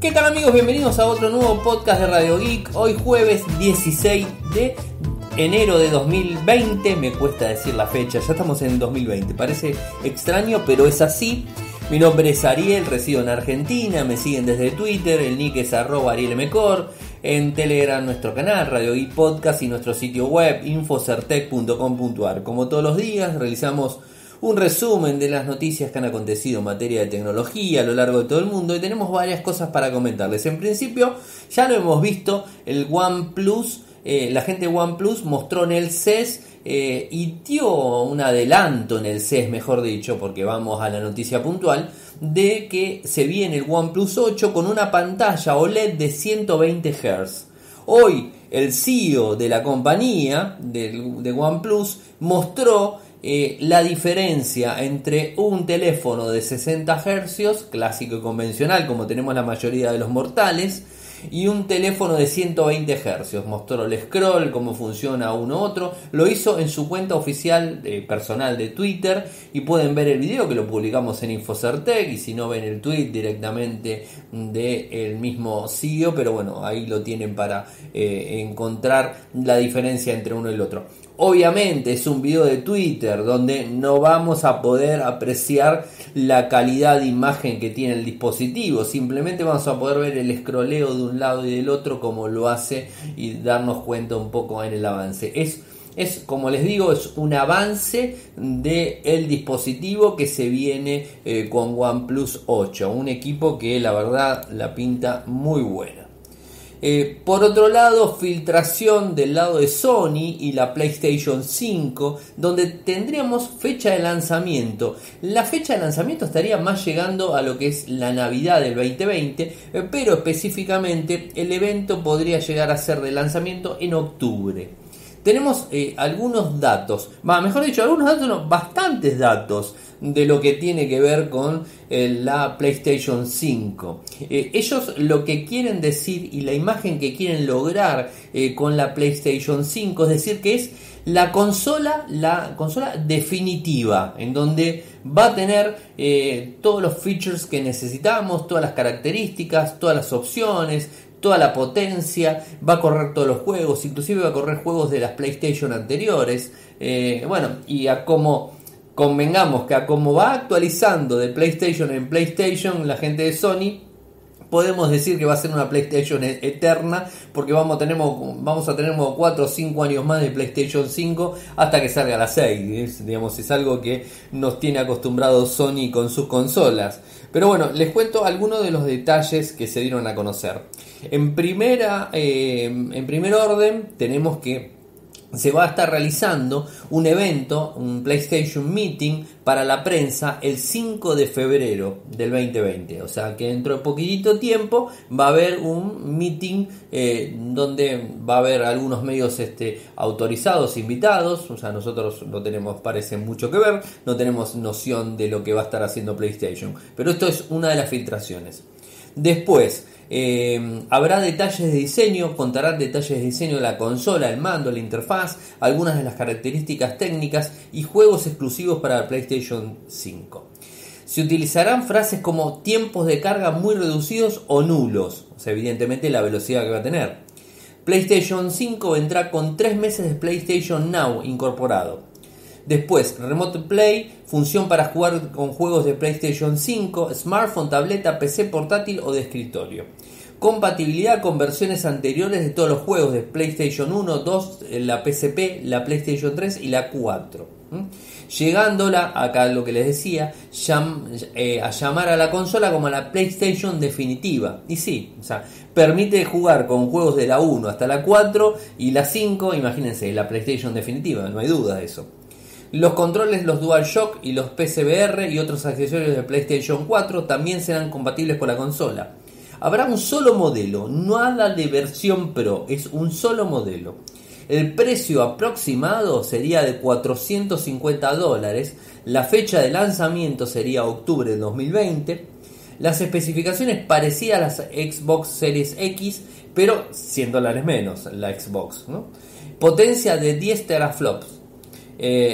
¿Qué tal, amigos? Bienvenidos a otro nuevo podcast de Radio Geek. Hoy jueves 16 de enero de 2020. Me cuesta decir la fecha, ya estamos en 2020. Parece extraño, pero es así. Mi nombre es Ariel, resido en Argentina. Me siguen desde Twitter, el nick es @arielmcor. En Telegram, nuestro canal, Radio Geek Podcast, y nuestro sitio web, infosertec.com.ar. Como todos los días, realizamos un resumen de las noticias que han acontecido en materia de tecnología a lo largo de todo el mundo, y tenemos varias cosas para comentarles. En principio, ya lo hemos visto, el OnePlus, la gente de OnePlus mostró en el CES y dio un adelanto en el CES, mejor dicho, porque vamos a la noticia puntual, de que se viene el OnePlus 8 con una pantalla OLED de 120 Hz. Hoy, el CEO de la compañía de OnePlus mostró la diferencia entre un teléfono de 60 Hz, clásico y convencional, como tenemos la mayoría de los mortales, y un teléfono de 120 Hz. Mostró el scroll, cómo funciona uno u otro. Lo hizo en su cuenta oficial personal de Twitter, y pueden ver el video que lo publicamos en Infosertec, y si no, ven el tweet directamente del mismo CEO, pero bueno, ahí lo tienen para encontrar la diferencia entre uno y el otro. Obviamente es un video de Twitter donde no vamos a poder apreciar la calidad de imagen que tiene el dispositivo. Simplemente vamos a poder ver el scrolleo de un lado y del otro como lo hace y darnos cuenta un poco en el avance. Es como les digo, es un avance del dispositivo que se viene con OnePlus 8. Un equipo que la verdad la pinta muy buena. Por otro lado, filtración del lado de Sony y la PlayStation 5, donde tendríamos fecha de lanzamiento. La fecha de lanzamiento estaría más llegando a lo que es la Navidad del 2020, pero específicamente el evento podría llegar a ser de lanzamiento en octubre. Tenemos algunos datos, bastantes datos de lo que tiene que ver con la PlayStation 5. Ellos lo que quieren decir y la imagen que quieren lograr con la PlayStation 5, es decir, que es la consola definitiva, en donde va a tener todos los features que necesitamos, todas las características, todas las opciones, toda la potencia, va a correr todos los juegos, inclusive va a correr juegos de las PlayStation anteriores, y a como convengamos que a como va actualizando de PlayStation en PlayStation la gente de Sony, podemos decir que va a ser una PlayStation eterna, porque vamos a tener 4 o 5 años más de PlayStation 5 hasta que salga la 6, digamos, es algo que nos tiene acostumbrado Sony con sus consolas. Pero bueno, les cuento algunos de los detalles que se dieron a conocer. En primer orden, tenemos que se va a estar realizando un evento, un PlayStation Meeting para la prensa el 5 de febrero del 2020. O sea que dentro de poquitito tiempo va a haber un meeting donde va a haber algunos medios autorizados, invitados. O sea, nosotros no tenemos, parece, mucho que ver, no tenemos noción de lo que va a estar haciendo PlayStation. Pero esto es una de las filtraciones. Después, habrá detalles de diseño, contarán detalles de diseño de la consola, el mando, la interfaz, algunas de las características técnicas y juegos exclusivos para la PlayStation 5. Se utilizarán frases como tiempos de carga muy reducidos o nulos, o sea, evidentemente la velocidad que va a tener. PlayStation 5 vendrá con 3 meses de PlayStation Now incorporado. Después, Remote Play, función para jugar con juegos de PlayStation 5, smartphone, tableta, PC portátil o de escritorio. Compatibilidad con versiones anteriores de todos los juegos de PlayStation 1, 2, la PSP, la PlayStation 3 y la 4. Llegándola, acá lo que les decía, a llamar a la consola como la PlayStation definitiva. Y sí, o sea, permite jugar con juegos de la 1 hasta la 4 y la 5, imagínense, la PlayStation definitiva, no hay duda de eso. Los controles, los DualShock y los PSVR y otros accesorios de PlayStation 4 también serán compatibles con la consola. Habrá un solo modelo, nada de versión Pro, es un solo modelo. El precio aproximado sería de $450. La fecha de lanzamiento sería octubre de 2020. Las especificaciones parecidas a las Xbox Series X, pero $100 menos la Xbox, ¿no? Potencia de 10 teraflops.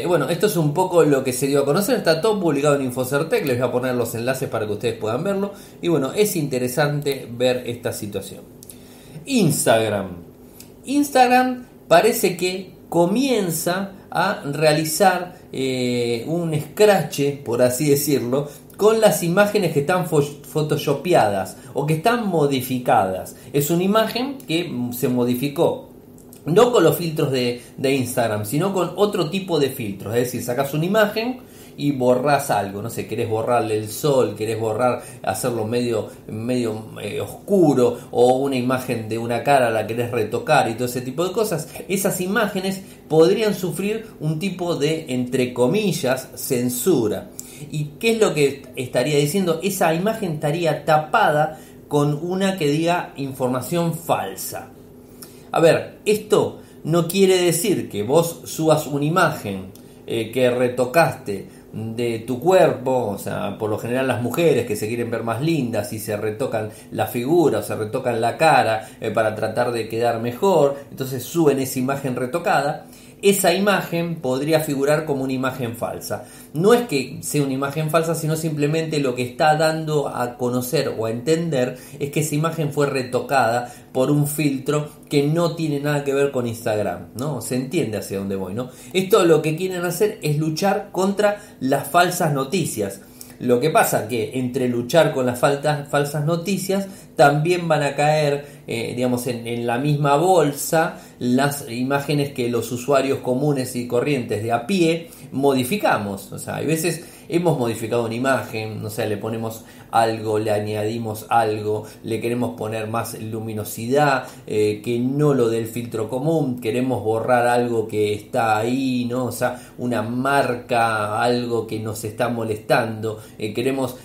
Bueno, esto es un poco lo que se dio a conocer. Está todo publicado en Infosertec. Les voy a poner los enlaces para que ustedes puedan verlo. Y bueno, es interesante ver esta situación. Instagram parece que comienza a realizar un escrache, por así decirlo, con las imágenes que están photoshopeadas o que están modificadas. Es una imagen que se modificó, no con los filtros de Instagram, sino con otro tipo de filtros. Es decir, sacas una imagen y borrás algo, no sé, querés borrarle el sol, querés borrar, hacerlo medio oscuro, o una imagen de una cara la querés retocar y todo ese tipo de cosas. Esas imágenes podrían sufrir un tipo de, entre comillas, censura. ¿Y qué es lo que estaría diciendo? Esa imagen estaría tapada con una que diga información falsa. A ver, esto no quiere decir que vos subas una imagen que retocaste de tu cuerpo. O sea, por lo general las mujeres que se quieren ver más lindas y se retocan la figura o se retocan la cara para tratar de quedar mejor, entonces suben esa imagen retocada. Esa imagen podría figurar como una imagen falsa. No es que sea una imagen falsa, sino simplemente lo que está dando a conocer o a entender es que esa imagen fue retocada por un filtro que no tiene nada que ver con Instagram, ¿no? Se entiende hacia dónde voy, ¿no? Esto lo que quieren hacer es luchar contra las falsas noticias. Lo que pasa que entre luchar con las falsas noticias también van a caer, digamos, en la misma bolsa las imágenes que los usuarios comunes y corrientes de a pie modificamos. O sea, hay veces hemos modificado una imagen, no sé, le ponemos algo, le añadimos algo, le queremos poner más luminosidad, que no lo del filtro común, queremos borrar algo que está ahí, ¿no? O sea, una marca, algo que nos está molestando, queremos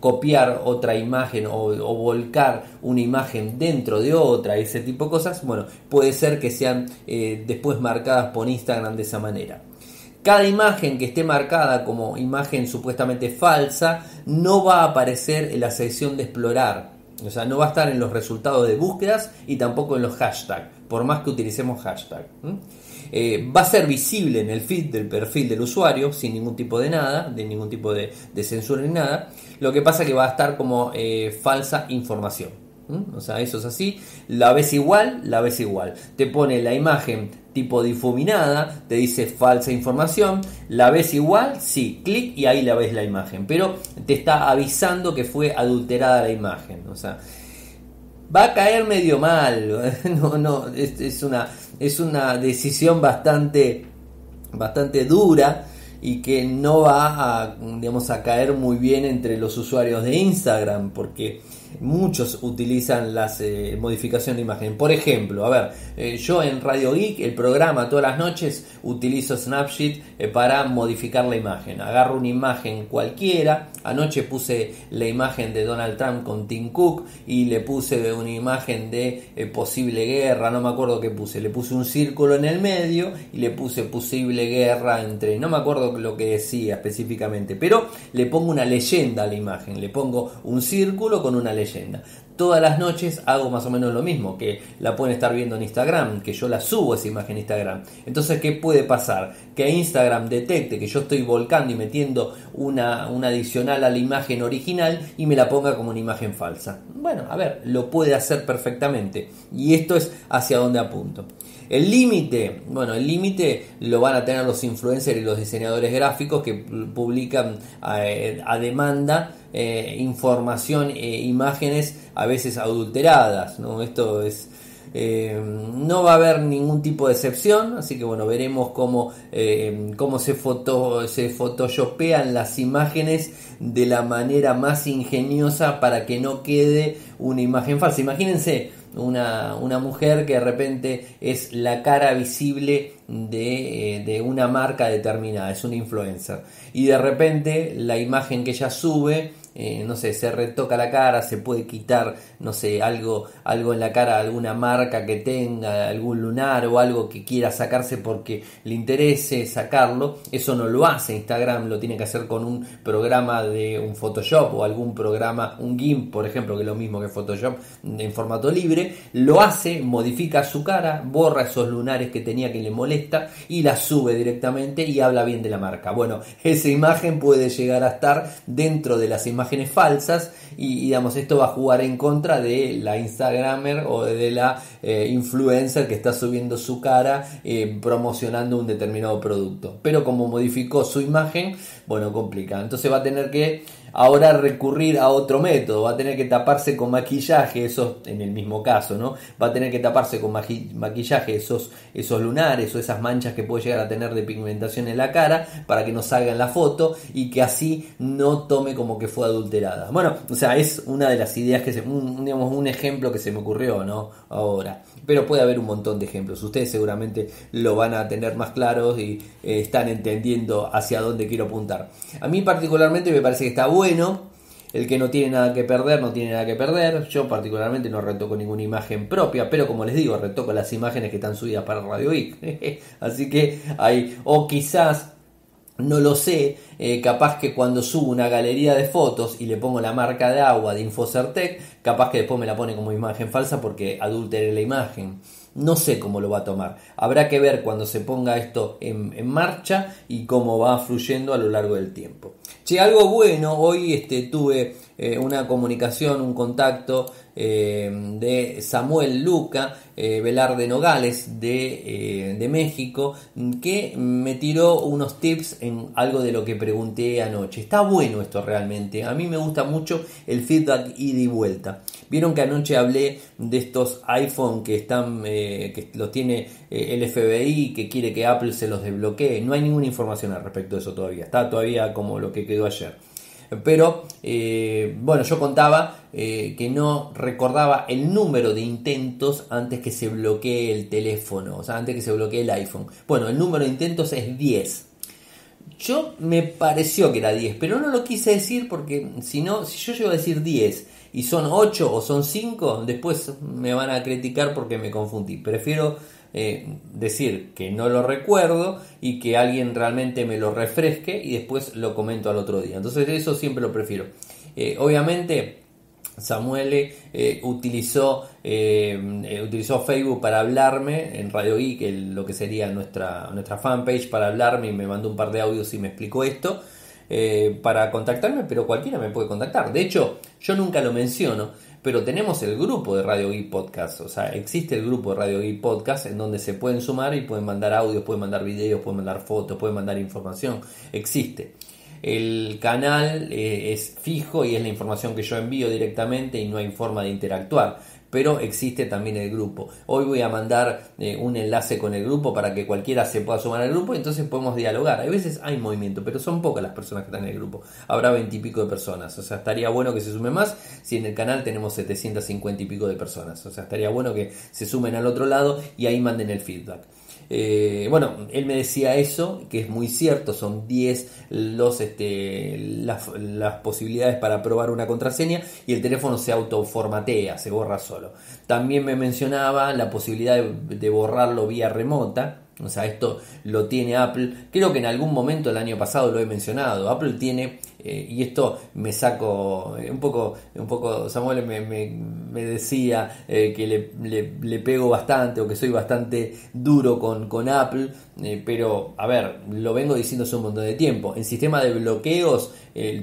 copiar otra imagen o volcar una imagen dentro de otra, ese tipo de cosas. Bueno, puede ser que sean después marcadas por Instagram de esa manera. Cada imagen que esté marcada como imagen supuestamente falsa no va a aparecer en la sección de explorar. O sea, no va a estar en los resultados de búsquedas y tampoco en los hashtags, por más que utilicemos hashtags. Va a ser visible en el feed del perfil del usuario sin ningún tipo de nada, de ningún tipo de censura ni nada. Lo que pasa es que va a estar como falsa información. O sea, eso es así. La ves igual. Te pone la imagen tipo difuminada, te dice falsa información, la ves igual, sí, clic y ahí la ves la imagen, pero te está avisando que fue adulterada la imagen. O sea, va a caer medio mal. No, es una decisión bastante dura y que no va a, digamos, a caer muy bien entre los usuarios de Instagram, porque muchos utilizan las modificaciones de imagen. Por ejemplo, a ver, yo en Radio Geek, el programa, todas las noches utilizo Snapchat para modificar la imagen. Agarro una imagen cualquiera. Anoche puse la imagen de Donald Trump con Tim Cook y le puse una imagen de posible guerra, no me acuerdo qué puse. Le puse un círculo en el medio y le puse posible guerra entre, no me acuerdo lo que decía específicamente, pero le pongo una leyenda a la imagen, le pongo un círculo con una leyenda. Todas las noches hago más o menos lo mismo, que la pueden estar viendo en Instagram, que yo la subo esa imagen a Instagram. Entonces, ¿qué puede pasar? Que Instagram detecte que yo estoy volcando y metiendo una adicional a la imagen original y me la ponga como una imagen falsa. Bueno, a ver, lo puede hacer perfectamente. Y esto es hacia dónde apunto. El límite, bueno, el límite lo van a tener los influencers y los diseñadores gráficos que publican a demanda información e imágenes a veces adulteradas, ¿no? Esto es, no va a haber ningún tipo de excepción, así que bueno, veremos cómo se photoshopean las imágenes de la manera más ingeniosa para que no quede una imagen falsa. Imagínense una mujer que de repente es la cara visible de una marca determinada, es un influencer, y de repente la imagen que ella sube no sé, se retoca la cara, se puede quitar, no sé, algo en la cara, alguna marca que tenga, algún lunar o algo que quiera sacarse porque le interese sacarlo. Eso no lo hace Instagram, lo tiene que hacer con un programa de un Photoshop o algún programa, un GIMP, por ejemplo, que es lo mismo que Photoshop en formato libre. Lo hace, modifica su cara, borra esos lunares que tenía que le molesta y la sube directamente y habla bien de la marca. Bueno, esa imagen puede llegar a estar dentro de las imágenes falsas y digamos, esto va a jugar en contra de la Instagramer o de la influencer que está subiendo su cara promocionando un determinado producto. Pero como modificó su imagen, bueno, complica. Entonces va a tener que ahora recurrir a otro método, va a tener que taparse con maquillaje, eso en el mismo caso, ¿no? Va a tener que taparse con maquillaje esos lunares o esas manchas que puede llegar a tener de pigmentación en la cara para que no salga en la foto y que así no tome como que fue adulterada. Bueno, o sea, es una de las ideas que un ejemplo que se me ocurrió, ¿no? Ahora, pero puede haber un montón de ejemplos. Ustedes seguramente lo van a tener más claros y están entendiendo hacia dónde quiero apuntar. A mí particularmente me parece que está bueno, el que no tiene nada que perder, no tiene nada que perder. Yo particularmente no retoco ninguna imagen propia, pero como les digo, retoco las imágenes que están subidas para Radio Geek. Así que hay, o quizás, no lo sé, capaz que cuando subo una galería de fotos y le pongo la marca de agua de Infosertec, capaz que después me la pone como imagen falsa porque adulteré la imagen. No sé cómo lo va a tomar. Habrá que ver cuando se ponga esto en marcha y cómo va fluyendo a lo largo del tiempo. Che, algo bueno, hoy tuve una comunicación, un contacto de Samuel Luca Velarde Nogales de México, que me tiró unos tips en algo de lo que pregunté anoche. Está bueno esto realmente. A mí me gusta mucho el feedback ida y vuelta. Vieron que anoche hablé de estos iPhone que están que los tiene el FBI, que quiere que Apple se los desbloquee. No hay ninguna información al respecto de eso todavía. Está todavía como lo que quedó ayer. Pero bueno, yo contaba que no recordaba el número de intentos antes que se bloquee el teléfono, o sea, antes que se bloquee el iPhone. Bueno, el número de intentos es 10. Yo me pareció que era 10, pero no lo quise decir porque si yo llego a decir 10 y son 8 o son 5, después me van a criticar porque me confundí. Prefiero decir que no lo recuerdo y que alguien realmente me lo refresque y después lo comento al otro día. Entonces eso siempre lo prefiero. Obviamente Samuel utilizó Facebook para hablarme en Radio Geek, lo que sería nuestra fanpage, para hablarme, y me mandó un par de audios y me explicó esto para contactarme, pero cualquiera me puede contactar. De hecho, yo nunca lo menciono, pero tenemos el grupo de Radio Geek Podcast, o sea, existe el grupo de Radio Geek Podcast en donde se pueden sumar y pueden mandar audios, pueden mandar videos, pueden mandar fotos, pueden mandar información, existe. El canal es fijo y es la información que yo envío directamente y no hay forma de interactuar, pero existe también el grupo. Hoy voy a mandar un enlace con el grupo para que cualquiera se pueda sumar al grupo y entonces podemos dialogar. A veces hay movimiento, pero son pocas las personas que están en el grupo. Habrá 20 y pico de personas, o sea, estaría bueno que se sume más. Si en el canal tenemos 750 y pico de personas, o sea, estaría bueno que se sumen al otro lado y ahí manden el feedback. Bueno, él me decía eso, que es muy cierto, son 10 las posibilidades para probar una contraseña y el teléfono se autoformatea, se borra solo. También me mencionaba la posibilidad de borrarlo vía remota. O sea, esto lo tiene Apple. Creo que en algún momento el año pasado lo he mencionado. Apple tiene, y esto me saco un poco Samuel me decía que le pego bastante o que soy bastante duro con Apple, pero a ver, lo vengo diciendo hace un montón de tiempo. En sistema de bloqueos,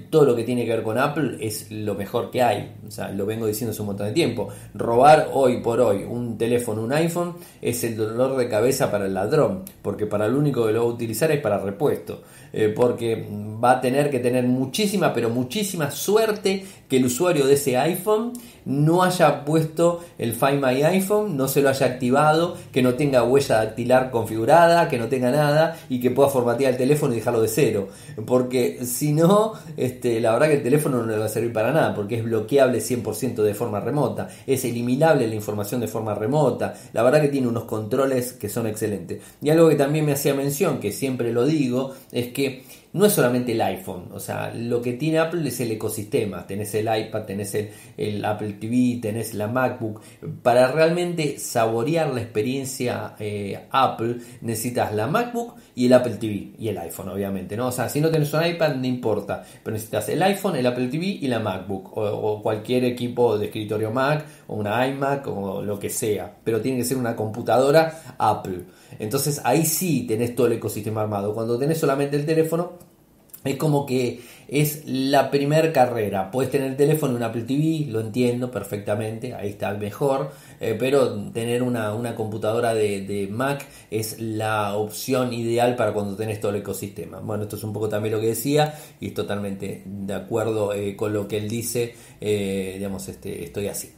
todo lo que tiene que ver con Apple es lo mejor que hay. O sea, lo vengo diciendo hace un montón de tiempo. Robar hoy por hoy un teléfono, un iPhone, es el dolor de cabeza para el ladrón, porque para el único que lo va a utilizar es para repuesto, porque va a tener que tener muchísima, pero muchísima suerte que el usuario de ese iPhone no haya puesto el Find My iPhone, no se lo haya activado, que no tenga huella dactilar configurada, que no tenga nada y que pueda formatear el teléfono y dejarlo de cero, porque si no, la verdad que el teléfono no le va a servir para nada, porque es bloqueable 100% de forma remota, es eliminable la información de forma remota. La verdad que tiene unos controles que son excelentes. Y algo que también me hacía mención, que siempre lo digo, es que no es solamente el iPhone, o sea, lo que tiene Apple es el ecosistema. Tenés el iPad, tenés el Apple TV, tenés la MacBook. Para realmente saborear la experiencia Apple necesitas la MacBook y el Apple TV y el iPhone, obviamente, ¿no? O sea, si no tenés un iPad no importa, pero necesitas el iPhone, el Apple TV y la MacBook o cualquier equipo de escritorio Mac o una iMac o lo que sea, pero tiene que ser una computadora Apple. Entonces ahí sí tenés todo el ecosistema armado. Cuando tenés solamente el teléfono es como que es la primer carrera. Puedes tener el teléfono y un Apple TV, lo entiendo perfectamente, ahí está mejor, pero tener una computadora de Mac es la opción ideal para cuando tenés todo el ecosistema. Bueno, esto es un poco también lo que decía y es totalmente de acuerdo con lo que él dice, digamos, estoy así.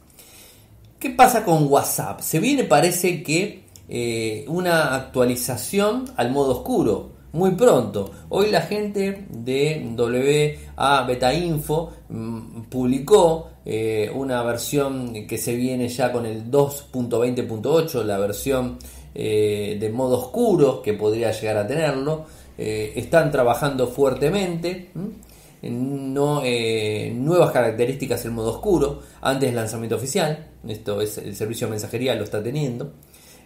¿Qué pasa con WhatsApp? Se viene, parece que una actualización al modo oscuro muy pronto. Hoy la gente de WA Beta Info publicó una versión que se viene ya con el 2.20.8, la versión de modo oscuro que podría llegar a tenerlo. Están trabajando fuertemente. No, nuevas características el modo oscuro antes del lanzamiento oficial. Esto es el servicio de mensajería, lo está teniendo.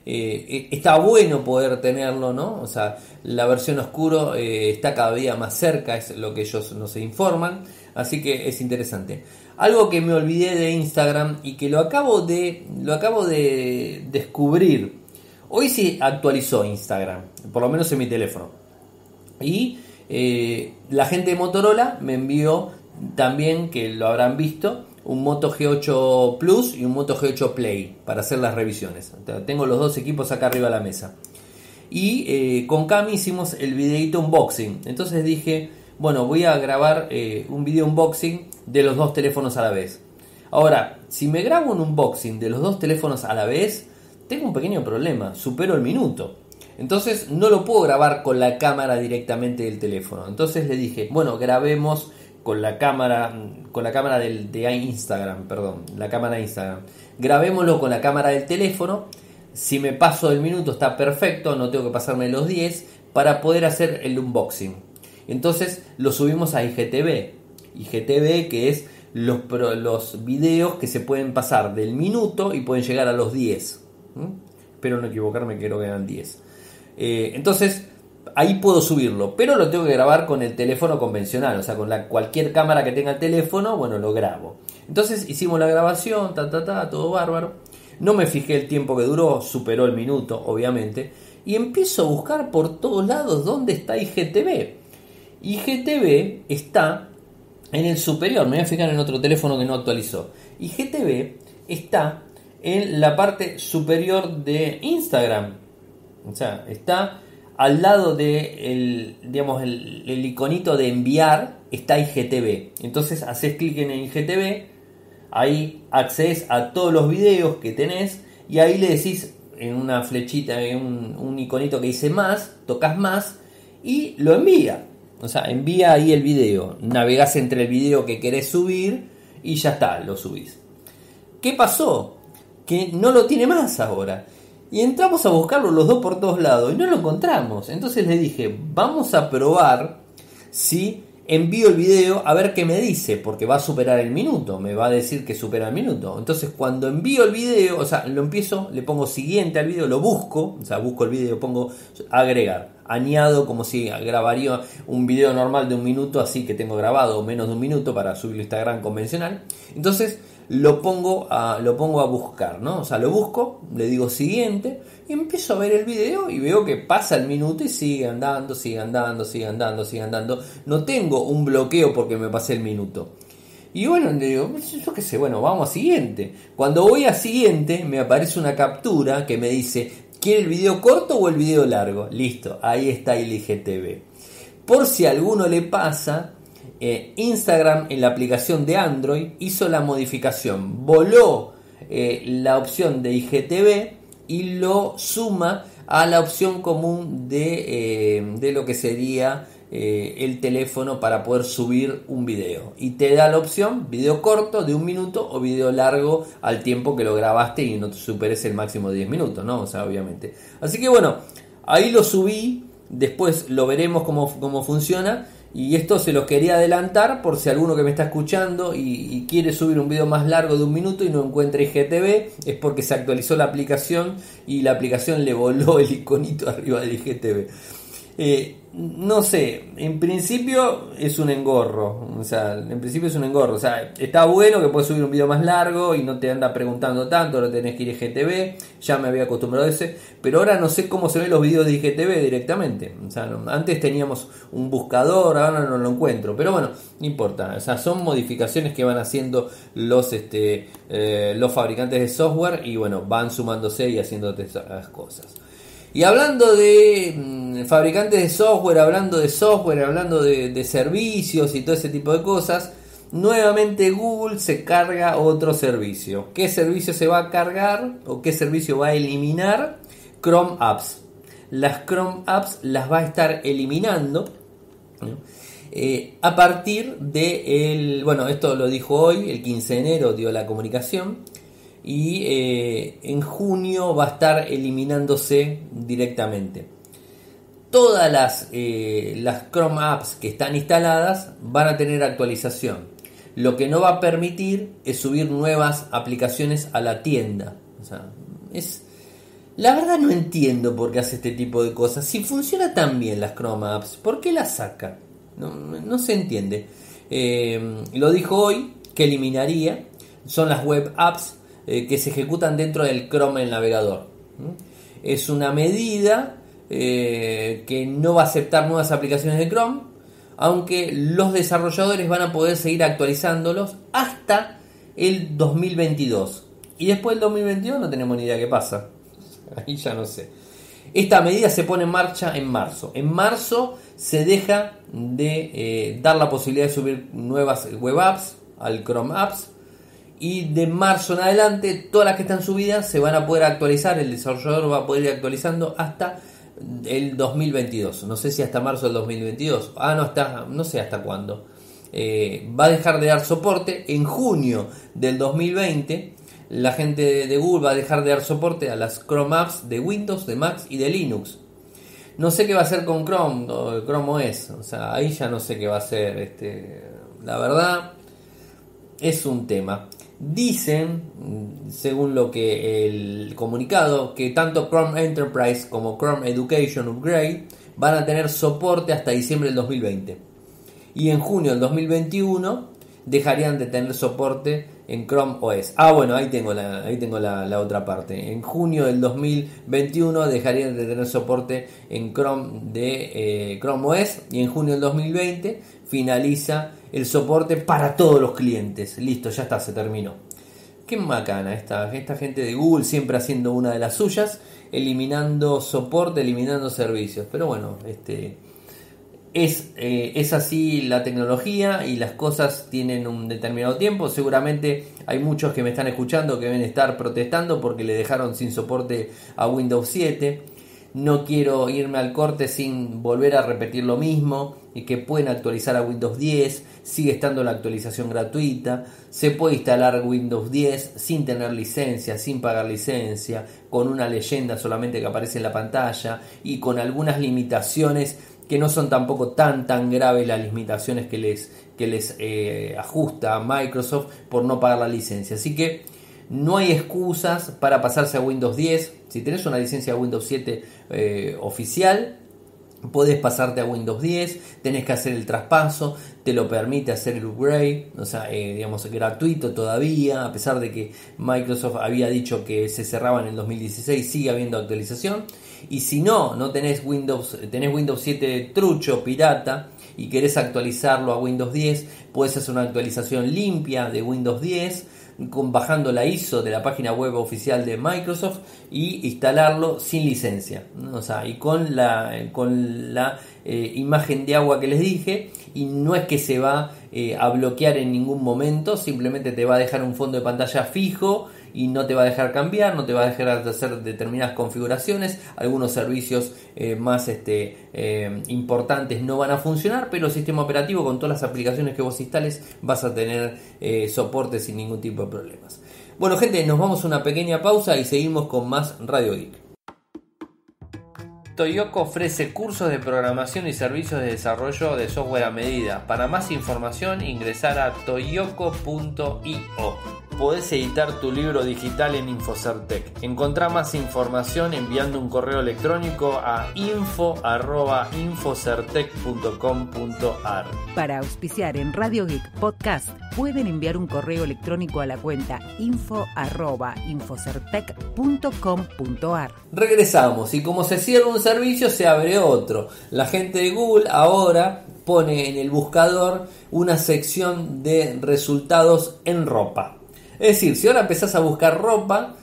Está bueno poder tenerlo, ¿no? O sea, la versión oscuro está cada día más cerca, es lo que ellos nos informan, así que es interesante. Algo que me olvidé de Instagram y que lo acabo de descubrir. Hoy se actualizó Instagram, por lo menos en mi teléfono. Y la gente de Motorola me envió también, que lo habrán visto, un Moto G8 Plus y un Moto G8 Play para hacer las revisiones. Tengo los dos equipos acá arriba de la mesa. Y con Cami hicimos el videito unboxing. Entonces dije, bueno, voy a grabar un video unboxing de los dos teléfonos a la vez. Ahora, si me grabo un unboxing de los dos teléfonos a la vez, tengo un pequeño problema, supero el minuto. Entonces no lo puedo grabar con la cámara directamente del teléfono. Entonces le dije, bueno, grabemos con la cámara de Instagram, perdón, la cámara de Instagram. Grabémoslo con la cámara del teléfono. Si me paso del minuto está perfecto, no tengo que pasarme los 10 para poder hacer el unboxing. Entonces lo subimos a IGTV, que es los videos que se pueden pasar del minuto y pueden llegar a los 10. Espero no equivocarme, creo que eran 10. Entonces ahí puedo subirlo, pero lo tengo que grabar con el teléfono convencional, o sea, con cualquier cámara que tenga el teléfono, bueno, lo grabo. Entonces hicimos la grabación, todo bárbaro. No me fijé el tiempo que duró, superó el minuto, obviamente. Y empiezo a buscar por todos lados dónde está IGTV. IGTV está en el superior, me voy a fijar en otro teléfono que no actualizó. IGTV está en la parte superior de Instagram. O sea, está al lado del iconito de enviar, está IGTV. Entonces haces clic en IGTV, ahí accedes a todos los videos que tenés y ahí le decís en una flechita, en un iconito que dice más, tocas más y lo envía. O sea, envía ahí el video, navegás entre el video que querés subir y ya está, lo subís. ¿Qué pasó? Que no lo tiene más ahora. Y entramos a buscarlo los dos por todos lados y no lo encontramos. Entonces le dije, vamos a probar si envío el video a ver qué me dice. Porque va a superar el minuto, me va a decir que supera el minuto. Entonces cuando envío el video, o sea, lo empiezo, le pongo siguiente al video, lo busco. O sea, busco el video, pongo agregar, añado como si grabaría un video normal de un minuto. Así que tengo grabado menos de un minuto para subirlo a Instagram convencional. Entonces lo pongo a buscar, ¿no? O sea, lo busco, le digo siguiente y empiezo a ver el video y veo que pasa el minuto y sigue andando. No tengo un bloqueo porque me pasé el minuto. Y bueno, le digo, yo qué sé, bueno, vamos a siguiente. Cuando voy a siguiente me aparece una captura que me dice, ¿quiere el video corto o el video largo? Listo, ahí está el IGTV. Por si a alguno le pasa, Instagram en la aplicación de Android hizo la modificación, voló la opción de IGTV y lo suma a la opción común de lo que sería el teléfono para poder subir un video y te da la opción video corto de un minuto o video largo al tiempo que lo grabaste y no te superes el máximo de 10 minutos, ¿no? O sea, obviamente. Así que bueno, ahí lo subí, después lo veremos cómo funciona. Y esto se los quería adelantar por si alguno que me está escuchando y quiere subir un video más largo de un minuto y no encuentra IGTV, es porque se actualizó la aplicación y la aplicación le voló el iconito arriba del IGTV. No sé, en principio es un engorro, o sea, está bueno que puedes subir un video más largo y no te anda preguntando tanto, no tenés que ir a IGTV, ya me había acostumbrado a ese, pero ahora no sé cómo se ven los videos de IGTV directamente, o sea, no, antes teníamos un buscador, ahora no lo encuentro, pero bueno, no importa, o sea, son modificaciones que van haciendo los fabricantes de software y bueno, van sumándose y haciéndote esas cosas. Y hablando de fabricantes de software, hablando de servicios y todo ese tipo de cosas, nuevamente Google se carga otro servicio. ¿Qué servicio se va a cargar o qué servicio va a eliminar? Chrome Apps. Las Chrome Apps las va a estar eliminando, ¿no? A partir de bueno, esto lo dijo hoy, el 15 de enero dio la comunicación. Y en junio va a estar eliminándose directamente. Todas las Chrome Apps que están instaladas van a tener actualización. Lo que no va a permitir es subir nuevas aplicaciones a la tienda. O sea, la verdad no entiendo por qué hace este tipo de cosas. Si funciona tan bien las Chrome Apps, ¿por qué las saca? No se entiende. Lo dijo hoy que eliminaría. Son las web apps que se ejecutan dentro del Chrome, el navegador. Es una medida que no va a aceptar nuevas aplicaciones de Chrome, aunque los desarrolladores van a poder seguir actualizándolos hasta el 2022. Y después del 2022 no tenemos ni idea qué pasa. Ahí ya no sé. Esta medida se pone en marcha en marzo. En marzo se deja de dar la posibilidad de subir nuevas web apps al Chrome Apps. Y de marzo en adelante, todas las que están subidas se van a poder actualizar. El desarrollador va a poder ir actualizando hasta el 2022. No sé si hasta marzo del 2022. No sé hasta cuándo. Va a dejar de dar soporte. En junio del 2020, la gente de Google va a dejar de dar soporte a las Chrome Apps de Windows, de Mac y de Linux. No sé qué va a hacer con Chrome o el Chrome OS. O sea, ahí ya no sé qué va a hacer. La verdad, es un tema. Dicen, según lo que el comunicado, que tanto Chrome Enterprise como Chrome Education Upgrade van a tener soporte hasta diciembre del 2020. Y en junio del 2021 dejarían de tener soporte en Chrome OS. Ah, bueno, ahí tengo la otra parte. En junio del 2021 dejarían de tener soporte en Chrome de Chrome OS. Y en junio del 2020 finaliza el soporte para todos los clientes. Listo, ya está, se terminó. Qué macana esta gente de Google, siempre haciendo una de las suyas, eliminando soporte, eliminando servicios. Pero bueno, es así la tecnología y las cosas tienen un determinado tiempo. Seguramente hay muchos que me están escuchando que deben estar protestando porque le dejaron sin soporte a Windows 7. No quiero irme al corte sin volver a repetir lo mismo, y que pueden actualizar a Windows 10, sigue estando la actualización gratuita, se puede instalar Windows 10 sin tener licencia, sin pagar licencia, con una leyenda solamente que aparece en la pantalla y con algunas limitaciones que no son tampoco tan graves, las limitaciones que les ajusta a Microsoft por no pagar la licencia. Así que no hay excusas para pasarse a Windows 10. Si tenés una licencia Windows 7 oficial, podés pasarte a Windows 10, tenés que hacer el traspaso, te lo permite hacer el upgrade, o sea, gratuito todavía, a pesar de que Microsoft había dicho que se cerraban en el 2016, sigue habiendo actualización. Y si no tenés Windows, tenés Windows 7 trucho, pirata, y querés actualizarlo a Windows 10, podés hacer una actualización limpia de Windows 10, bajando la ISO de la página web oficial de Microsoft y instalarlo sin licencia, o sea, y con la imagen de agua que les dije, y no es que se va a bloquear en ningún momento, simplemente te va a dejar un fondo de pantalla fijo y no te va a dejar cambiar, no te va a dejar hacer determinadas configuraciones, algunos servicios más importantes no van a funcionar, pero el sistema operativo con todas las aplicaciones que vos instales vas a tener soporte sin ningún tipo de problemas. Bueno, gente, nos vamos a una pequeña pausa y seguimos con más Radio Geek. Toyoko ofrece cursos de programación y servicios de desarrollo de software a medida. Para más información, ingresar a toyoko.io. Podés editar tu libro digital en Infosertec. Encontrá más información enviando un correo electrónico a info@infosertec.com.ar. Para auspiciar en Radio Geek Podcast, pueden enviar un correo electrónico a la cuenta info@infosertec.com.ar. Regresamos, y como se cierra un servicio, se abre otro. La gente de Google ahora pone en el buscador una sección de resultados en ropa. Es decir, si ahora empezás a buscar ropa,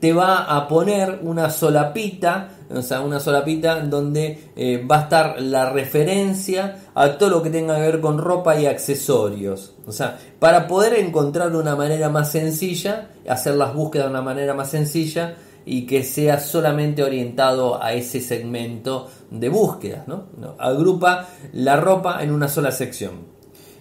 te va a poner una solapita, o sea, una solapita donde va a estar la referencia a todo lo que tenga que ver con ropa y accesorios. O sea, para poder encontrar de una manera más sencilla, hacer las búsquedas de una manera más sencilla y que sea solamente orientado a ese segmento de búsquedas, ¿no? Agrupa la ropa en una sola sección.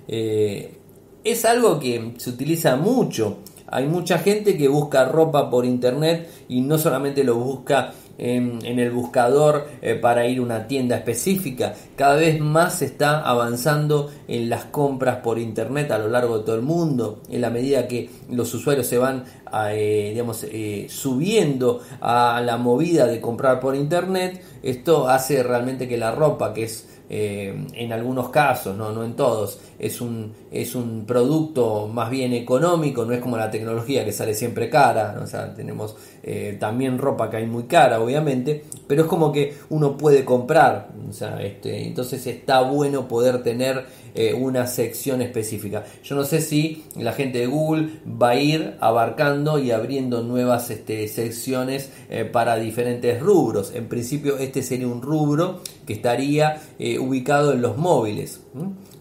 Es algo que se utiliza mucho. Hay mucha gente que busca ropa por internet y no solamente lo busca en el buscador para ir a una tienda específica. Cada vez más se está avanzando en las compras por internet a lo largo de todo el mundo, en la medida que los usuarios se van subiendo a la movida de comprar por internet. Esto hace realmente que la ropa, que es en algunos casos, no en todos, es un producto más bien económico, no es como la tecnología que sale siempre cara, ¿no? O sea, tenemos también ropa que hay muy cara, obviamente, pero es como que uno puede comprar, o sea, entonces está bueno poder tener una sección específica. Yo no sé si la gente de Google va a ir abarcando y abriendo nuevas secciones para diferentes rubros. En principio, este sería un rubro que estaría ubicado en los móviles.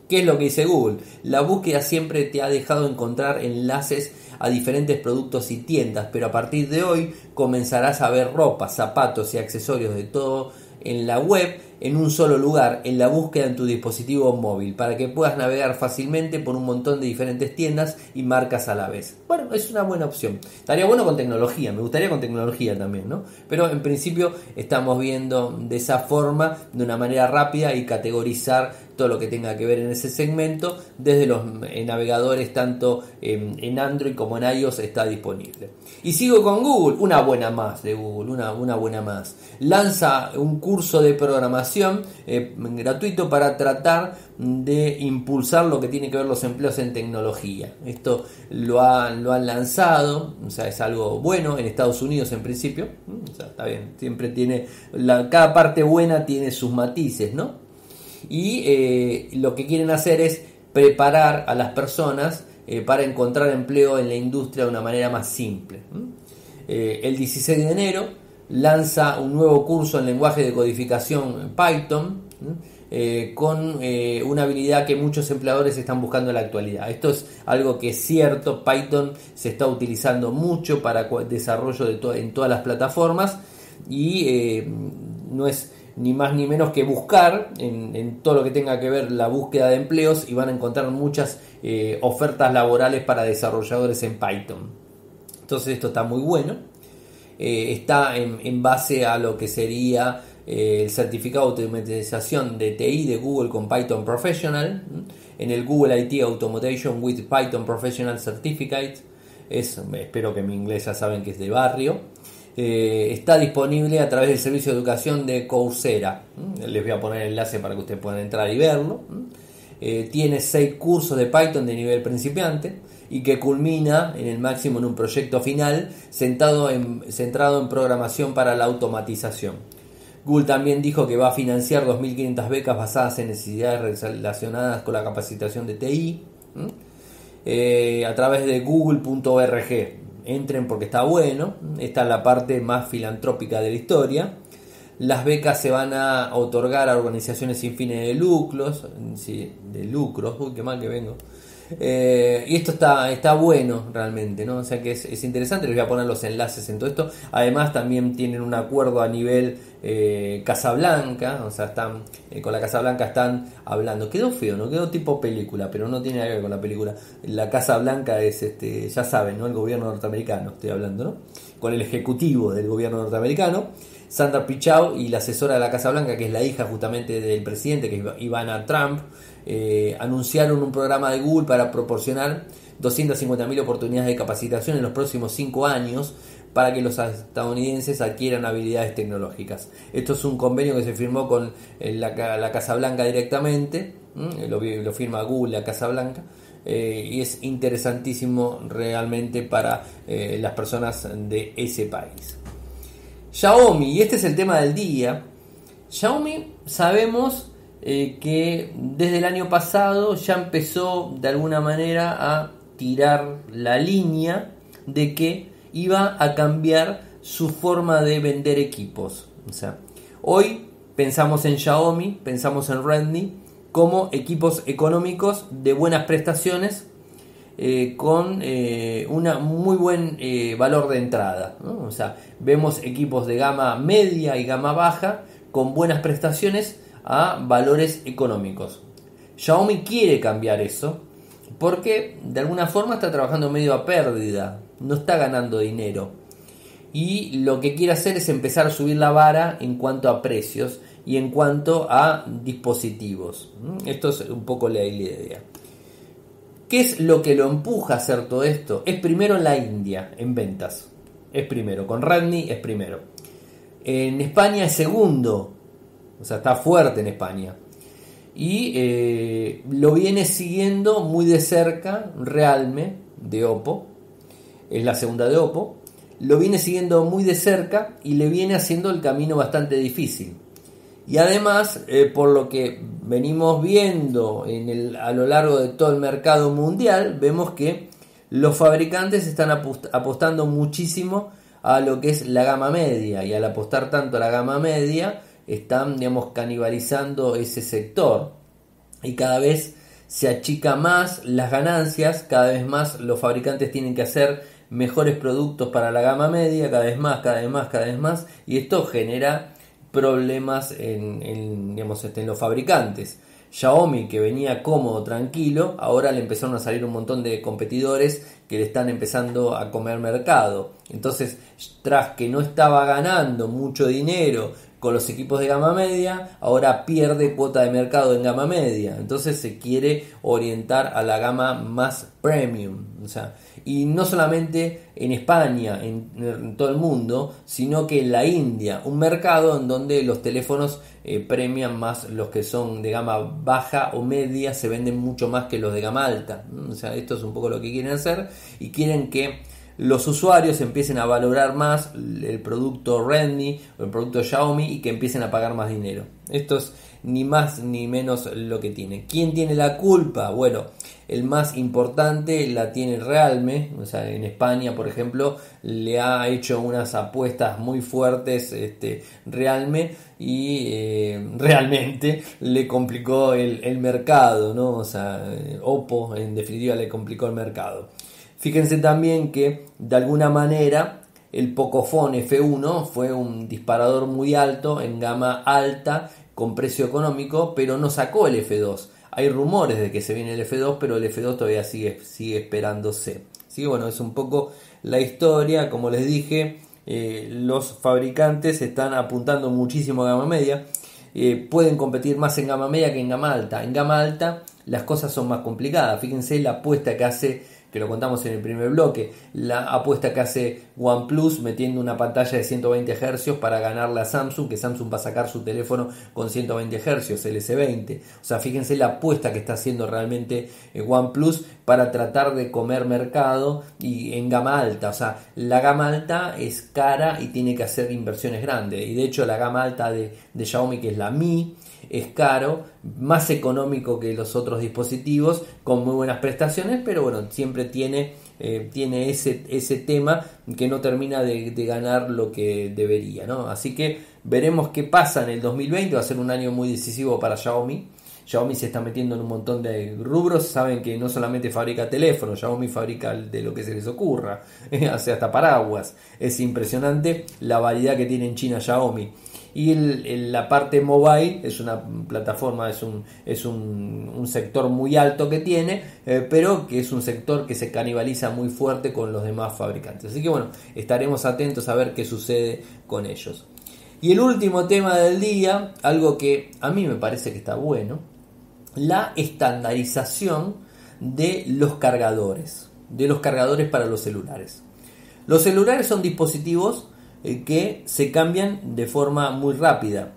¿Qué es lo que dice Google? La búsqueda siempre te ha dejado encontrar enlaces a diferentes productos y tiendas, pero a partir de hoy comenzarás a ver ropa, zapatos y accesorios de todo en la web, en un solo lugar, en la búsqueda en tu dispositivo móvil, para que puedas navegar fácilmente por un montón de diferentes tiendas y marcas a la vez. Bueno, es una buena opción. Estaría bueno con tecnología, me gustaría con tecnología también, ¿no? Pero en principio estamos viendo de esa forma, de una manera rápida, y categorizar todo lo que tenga que ver en ese segmento desde los navegadores, tanto en Android como en iOS está disponible. Y sigo con Google, una buena más de Google, una buena más. Lanza un curso de programación gratuito para tratar de impulsar lo que tiene que ver los empleos en tecnología. Esto lo han lanzado, o sea, es algo bueno en Estados Unidos en principio. O sea, está bien, siempre tiene, cada parte buena tiene sus matices, ¿no? Y lo que quieren hacer es preparar a las personas para encontrar empleo en la industria de una manera más simple. El 16 de enero lanza un nuevo curso en lenguaje de codificación Python con una habilidad que muchos empleadores están buscando en la actualidad. Esto es algo que es cierto, Python se está utilizando mucho para desarrollo en todas las plataformas y no es ni más ni menos que buscar en todo lo que tenga que ver la búsqueda de empleos, y van a encontrar muchas ofertas laborales para desarrolladores en Python. Entonces esto está muy bueno. Está en base a lo que sería el certificado de automatización de TI de Google con Python Professional, en el Google IT Automation with Python Professional Certificate. Espero que mi inglés ya saben que es de barrio. Está disponible a través del servicio de educación de Coursera. Les voy a poner el enlace para que ustedes puedan entrar y verlo. Tiene 6 cursos de Python de nivel principiante y que culmina en el máximo en un proyecto final centrado en programación para la automatización. Google también dijo que va a financiar 2.500 becas basadas en necesidades relacionadas con la capacitación de TI a través de google.org. Entren porque está bueno. Esta es la parte más filantrópica de la historia. Las becas se van a otorgar a organizaciones sin fines de lucros. Sí, de lucros. Uy, qué mal que vengo. Y esto está bueno realmente, ¿no? O sea que es interesante. Les voy a poner los enlaces en todo esto. Además, también tienen un acuerdo a nivel Casablanca, o sea, están con la Casablanca están hablando. Quedó feo, no quedó tipo película, pero no tiene nada que ver con la película. La Casablanca es, ya saben, ¿no? El gobierno norteamericano, estoy hablando, ¿no? Con el ejecutivo del gobierno norteamericano, Sandra Pichau, y la asesora de la Casablanca, que es la hija justamente del presidente, que es Ivana Trump, anunciaron un programa de Google para proporcionar 250.000 oportunidades de capacitación en los próximos 5 años para que los estadounidenses adquieran habilidades tecnológicas. Esto es un convenio que se firmó con la Casa Blanca directamente, lo firma Google, la Casa Blanca, y es interesantísimo realmente para las personas de ese país. Xiaomi, y este es el tema del día. Xiaomi, sabemos que desde el año pasado ya empezó de alguna manera a tirar la línea de que iba a cambiar su forma de vender equipos. O sea, hoy pensamos en Xiaomi, pensamos en Redmi como equipos económicos de buenas prestaciones, con un muy buen valor de entrada, ¿no? O sea, vemos equipos de gama media y gama baja con buenas prestaciones a valores económicos. Xiaomi quiere cambiar eso porque de alguna forma está trabajando medio a pérdida, no está ganando dinero, y lo que quiere hacer es empezar a subir la vara en cuanto a precios y en cuanto a dispositivos. Esto es un poco la idea. ¿Qué es lo que lo empuja a hacer todo esto? Es primero la India en ventas, es primero, con Redmi es primero, en España es segundo, o sea, está fuerte en España, y lo viene siguiendo muy de cerca Realme de Oppo, es la segunda de Oppo, lo viene siguiendo muy de cerca y le viene haciendo el camino bastante difícil. Y además, por lo que venimos viendo a lo largo de todo el mercado mundial, vemos que los fabricantes están apostando muchísimo a lo que es la gama media, y al apostar tanto a la gama media, están, digamos, canibalizando ese sector, y cada vez se achica más las ganancias, cada vez más los fabricantes tienen que hacer mejores productos para la gama media, cada vez más, y esto genera problemas en los fabricantes. Xiaomi, que venía cómodo, tranquilo, ahora le empezaron a salir un montón de competidores que le están empezando a comer mercado. Entonces, tras que no estaba ganando mucho dinero con los equipos de gama media, ahora pierde cuota de mercado en gama media. Entonces se quiere orientar a la gama más premium. O sea, y no solamente en España, en todo el mundo, sino que en la India, un mercado en donde los teléfonos premian más, los que son de gama baja o media se venden mucho más que los de gama alta. O sea, esto es un poco lo que quieren hacer, y quieren que los usuarios empiecen a valorar más el producto Redmi o el producto Xiaomi, y que empiecen a pagar más dinero. Esto es ni más ni menos lo que tiene. ¿Quién tiene la culpa? Bueno, el más importante la tiene Realme. O sea, en España, por ejemplo, le ha hecho unas apuestas muy fuertes Realme, y realmente le complicó el mercado, ¿no? O sea, Oppo en definitiva le complicó el mercado. Fíjense también que de alguna manera el Pocophone F1 fue un disparador muy alto en gama alta con precio económico, pero no sacó el F2. Hay rumores de que se viene el F2, pero el F2 todavía sigue esperándose. Sí, bueno, es un poco la historia. Como les dije, los fabricantes están apuntando muchísimo a gama media. Pueden competir más en gama media que en gama alta. En gama alta las cosas son más complicadas. Fíjense la apuesta que hace, que lo contamos en el primer bloque, la apuesta que hace OnePlus metiendo una pantalla de 120 Hz para ganarle a Samsung, que Samsung va a sacar su teléfono con 120 Hz, el S20. O sea, fíjense la apuesta que está haciendo realmente OnePlus para tratar de comer mercado y en gama alta. O sea, la gama alta es cara y tiene que hacer inversiones grandes. Y de hecho la gama alta de Xiaomi, que es la Mi, es caro, más económico que los otros dispositivos, con muy buenas prestaciones, pero bueno, siempre tiene ese tema que no termina de ganar lo que debería, ¿no? Así que veremos qué pasa en el 2020, va a ser un año muy decisivo para Xiaomi. Xiaomi se está metiendo en un montón de rubros, saben que no solamente fabrica teléfonos, Xiaomi fabrica de lo que se les ocurra, hace hasta paraguas. Es impresionante la variedad que tiene en China Xiaomi. y la parte mobile es una plataforma, es un sector muy alto que tiene, pero que es un sector que se canibaliza muy fuerte con los demás fabricantes. Así que bueno, estaremos atentos a ver qué sucede con ellos. Y el último tema del día, algo que a mí me parece que está bueno, la estandarización de los cargadores, para los celulares. Los celulares son dispositivos que se cambian de forma muy rápida.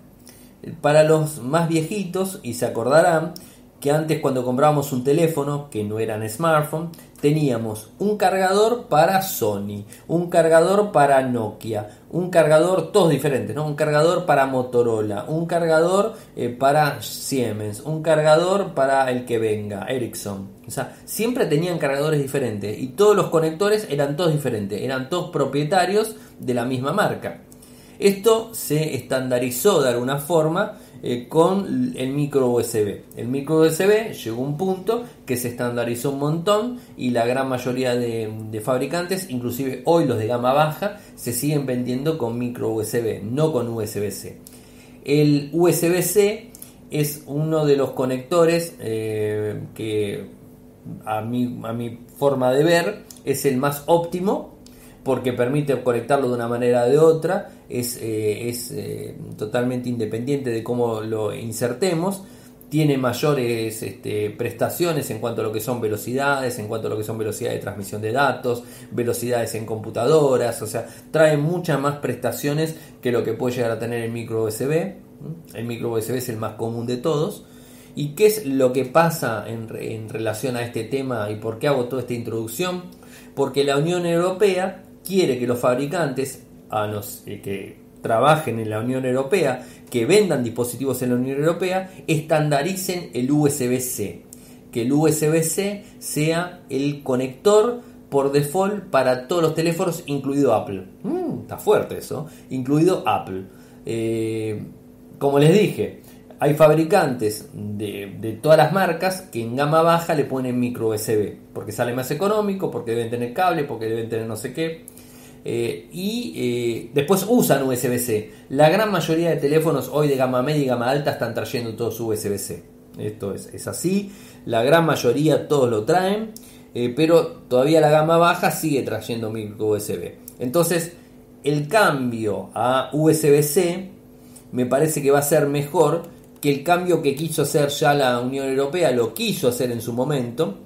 Para los más viejitos, y se acordarán que antes cuando comprábamos un teléfono, que no eran smartphone, teníamos un cargador para Sony, un cargador para Nokia, un cargador, todos diferentes, ¿no? Un cargador para Motorola, un cargador para Siemens, un cargador para el que venga, Ericsson. O sea, siempre tenían cargadores diferentes y todos los conectores eran todos diferentes, eran todos propietarios de la misma marca. Esto se estandarizó de alguna forma con el micro USB. El micro USB llegó a un punto que se estandarizó un montón y la gran mayoría de fabricantes, inclusive hoy los de gama baja, se siguen vendiendo con micro USB, no con USB-C. El USB-C es uno de los conectores que a mi forma de ver es el más óptimo, porque permite conectarlo de una manera o de otra, es totalmente independiente de cómo lo insertemos, tiene mayores prestaciones en cuanto a lo que son velocidades, en cuanto a lo que son velocidades de transmisión de datos, velocidades en computadoras, o sea, trae muchas más prestaciones que lo que puede llegar a tener el micro USB. El micro USB es el más común de todos. ¿Y qué es lo que pasa en relación a este tema y por qué hago toda esta introducción? Porque la Unión Europea quiere que los fabricantes que trabajen en la Unión Europea, que vendan dispositivos en la Unión Europea, estandaricen el USB-C. Que el USB-C sea el conector por default para todos los teléfonos, incluido Apple. Está fuerte eso, incluido Apple. Como les dije, hay fabricantes de todas las marcas que en gama baja le ponen micro USB, porque sale más económico, porque deben tener cable, porque deben tener no sé qué. Después usan USB-C. La gran mayoría de teléfonos hoy de gama media y gama alta están trayendo todos USB-C. Esto es así. La gran mayoría todos lo traen, pero todavía la gama baja sigue trayendo micro USB. Entonces, el cambio a USB-C me parece que va a ser mejor que el cambio que quiso hacer ya la Unión Europea, lo quiso hacer en su momento.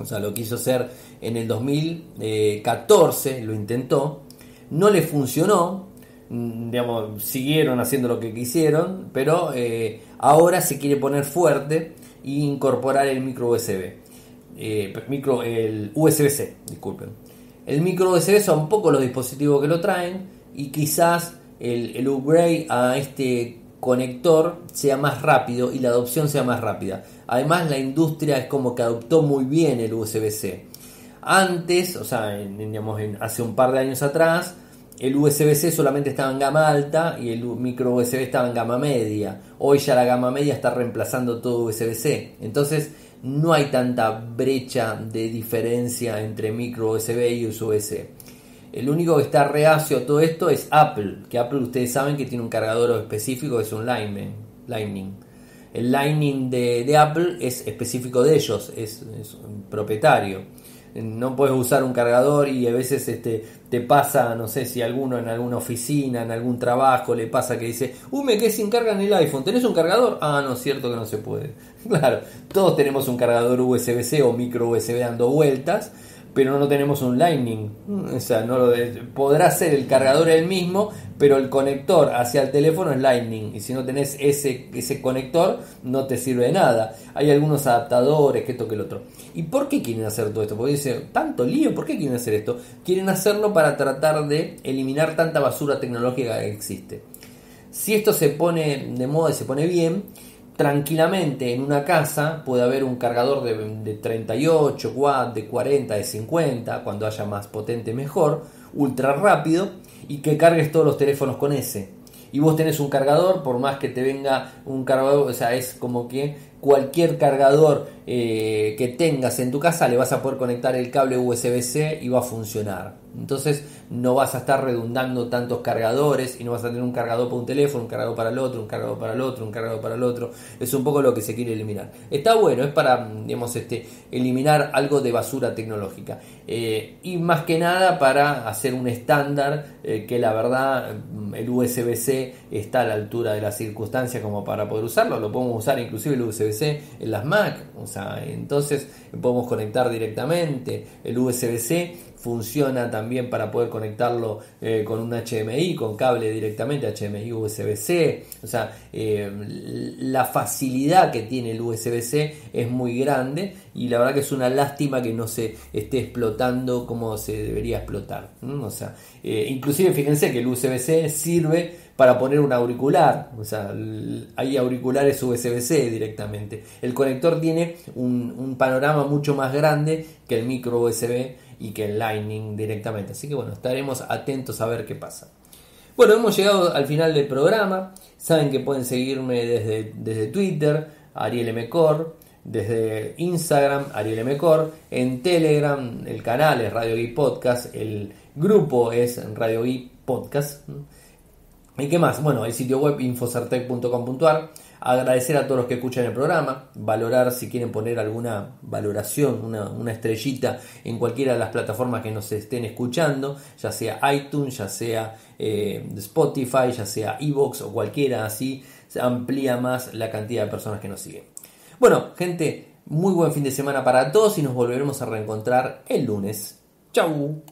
O sea, lo quiso hacer en el 2014, lo intentó, no le funcionó, digamos, siguieron haciendo lo que quisieron, pero ahora se quiere poner fuerte e incorporar el micro USB, el USB-C, disculpen. El micro USB son pocos los dispositivos que lo traen y quizás el upgrade a este conector sea más rápido y la adopción sea más rápida. Además, la industria es como que adoptó muy bien el USB-C. Antes, o sea, hace un par de años atrás, el USB-C solamente estaba en gama alta y el micro USB estaba en gama media. Hoy ya la gama media está reemplazando todo USB-C. Entonces, no hay tanta brecha de diferencia entre micro USB y USB-C. El único que está reacio a todo esto es Apple, que Apple ustedes saben que tiene un cargador específico, es un Lightning. El Lightning de Apple es específico de ellos, es un propietario. No puedes usar un cargador y a veces te pasa, no sé si alguno en alguna oficina, en algún trabajo le pasa que dice, me quedé sin carga en el iPhone, ¿tenés un cargador? No es cierto que no se puede. Claro, todos tenemos un cargador USB-C o micro USB dando vueltas, pero no tenemos un Lightning. O sea, podrá ser el cargador el mismo, pero el conector hacia el teléfono es Lightning, y si no tenés ese conector no te sirve de nada. Hay algunos adaptadores, que esto, que el otro. ¿Y por qué quieren hacer todo esto? Porque dicen, tanto lío, ¿por qué quieren hacer esto? Quieren hacerlo para tratar de eliminar tanta basura tecnológica que existe. Si esto se pone de moda y se pone bien, tranquilamente en una casa puede haber un cargador de 38 watts, de 40, de 50, cuando haya más potente mejor, ultra rápido, y que cargues todos los teléfonos con ese. Y vos tenés un cargador, por más que te venga un cargador, o sea, es como que cualquier cargador que tengas en tu casa le vas a poder conectar el cable USB-C y va a funcionar. Entonces no vas a estar redundando tantos cargadores y no vas a tener un cargador para un teléfono, un cargador para el otro, un cargador para el otro, un cargador para el otro. Es un poco lo que se quiere eliminar. Está bueno, es para, digamos, eliminar algo de basura tecnológica, y más que nada para hacer un estándar, que la verdad el USB-C está a la altura de las circunstancias como para poder usarlo. Lo podemos usar inclusive el USB-C en las Mac. O sea, entonces podemos conectar directamente. El USB-C funciona también para poder conectarlo con un HDMI, con cable directamente, HDMI USB-C. O sea, la facilidad que tiene el USB-C es muy grande y la verdad que es una lástima que no se esté explotando como se debería explotar, ¿no? O sea, inclusive fíjense que el USB-C sirve para poner un auricular. O sea, hay auriculares USB-C directamente. El conector tiene un panorama mucho más grande que el micro USB y que el Lightning directamente. Así que bueno, estaremos atentos a ver qué pasa. Bueno, hemos llegado al final del programa. Saben que pueden seguirme desde Twitter, arielmcor, desde Instagram, arielmcor, en Telegram, el canal es Radio Geek Podcast, el grupo es Radio Geek Podcast. ¿Y qué más? Bueno, el sitio web infosertec.com.ar. Agradecer a todos los que escuchan el programa, valorar si quieren poner alguna valoración, una estrellita en cualquiera de las plataformas que nos estén escuchando, ya sea iTunes, ya sea Spotify, ya sea iVoox o cualquiera, así se amplía más la cantidad de personas que nos siguen. Bueno, gente, muy buen fin de semana para todos y nos volveremos a reencontrar el lunes. Chau.